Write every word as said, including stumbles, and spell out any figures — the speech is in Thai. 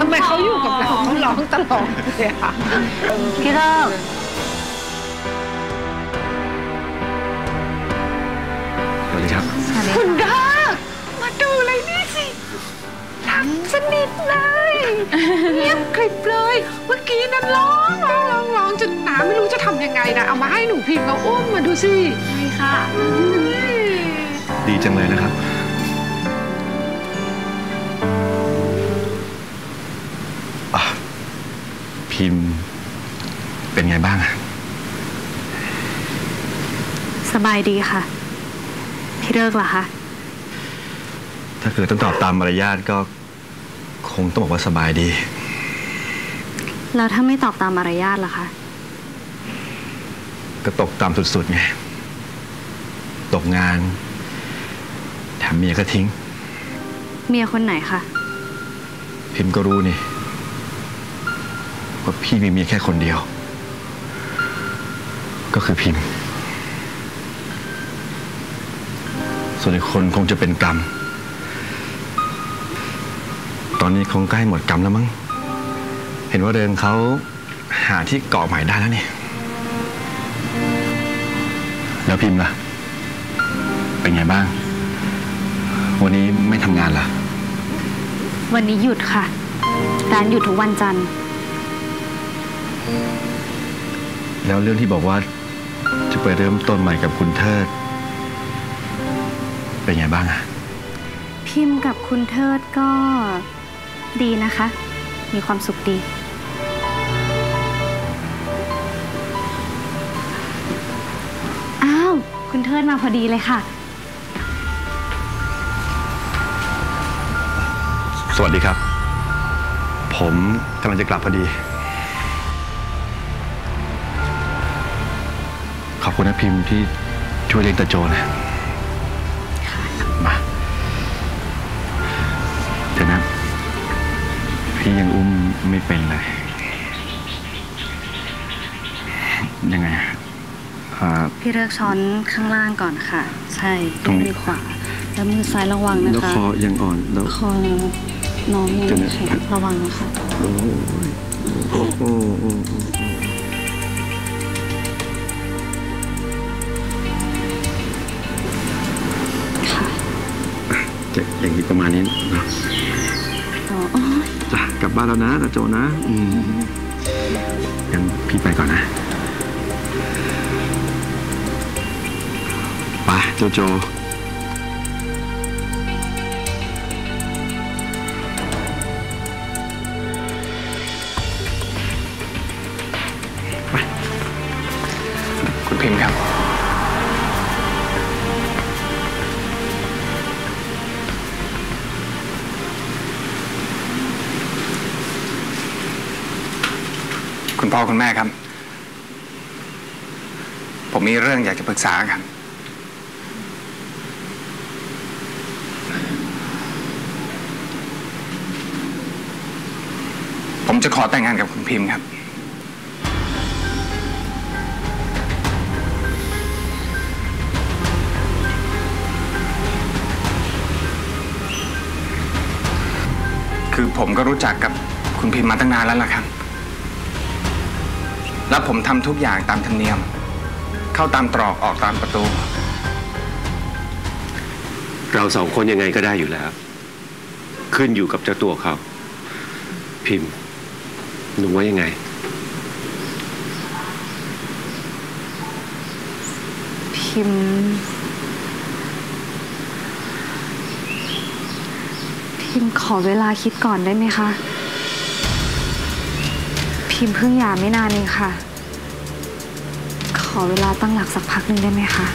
ทำไมเขาอยู่กับเราเขาร้องตลอดเลยค่ะพี่เลิกสวัสดีครับคุณเลิกมาดูอะไรนี่สิหลังสนิทเลยเงียบกริบเลยเมื่อกี้นั้นร้องร้องร้องร้องจนน้าไม่รู้จะทำยังไงนะเอามาให้หนูพิมพ์แล้วอุ้มมาดูสิใช่ค่ะดีจังเลยนะครับพิมพ์เป็นไงบ้างอะสบายดีค่ะพี่เลิกเหรอคะถ้าเกิดต้องตอบตามมารยาทก็คงต้องบอกว่าสบายดีแล้วถ้าไม่ตอบตามมารยาทล่ะคะก็ตกตามสุดๆไงตกงานแถมเมียก็ทิ้งเมียคนไหนคะพิมพ์ก็รู้นี่ว่าพี่มีเมียแค่คนเดียวก็คือพิมพ์ส่วนอีกคนคงจะเป็นกรรมตอนนี้คงใกล้หมดกรรมแล้วมั้งเห็นว่าเดินเขาหาที่เกาะใหม่ได้แล้วนี่แล้วพิมพ์ล่ะเป็นไงบ้างวันนี้ไม่ทำงานล่ะวันนี้หยุดค่ะร้านหยุดทุกวันจันทร์แล้วเรื่องที่บอกว่าจะไปเริ่มต้นใหม่กับคุณเทิดเป็นไงบ้างอะพิมพ์กับคุณเทิดก็ดีนะคะมีความสุขดีอ้าวคุณเทิดมาพอดีเลยค่ะสวัสดีครับผมกำลังจะกลับพอดีขอบคุณนะพิมพ์ที่ช่วยเลี้ยงตาโจนะมาเดี๋ยวนะพี่ยังอุ้มไม่เป็นเลยยังไงพี่เลิกช้อนข้างล่างก่อนค่ะใช่ตรงมือขวาแล้วมือซ้ายระวังนะคะแล้วคอยังอ่อนแล้วคอน้องยังแข็งระวังนะคะอย่างนี้ประมาณนี้นะจ้ะกลับบ้านแล้วนะตาโจนะยังพี่ไปก่อนนะไปเจ้าโจไปคุณพิมพ์ครับคุณพ่อคุณแม่ครับผมมีเรื่องอยากจะปรึกษาครับผมจะขอแต่งงานกับคุณพิมพ์ครับคือผมก็รู้จักกับคุณพิมพ์มาตั้งนานแล้วล่ะครับแล้วผมทำทุกอย่างตามธรรมเนียมเข้าตามตรอกออกตามประตูเราสองคนยังไงก็ได้อยู่แล้วขึ้นอยู่กับเจ้าตัวเขาพิมพ์หนูว่ายังไงพิมพ์พิมพ์ขอเวลาคิดก่อนได้ไหมคะพิมพ์เพิ่งหย่าไม่นานเองค่ะขอเวลาตั้งหลักสักพักหนึ่งได้ไหมคะ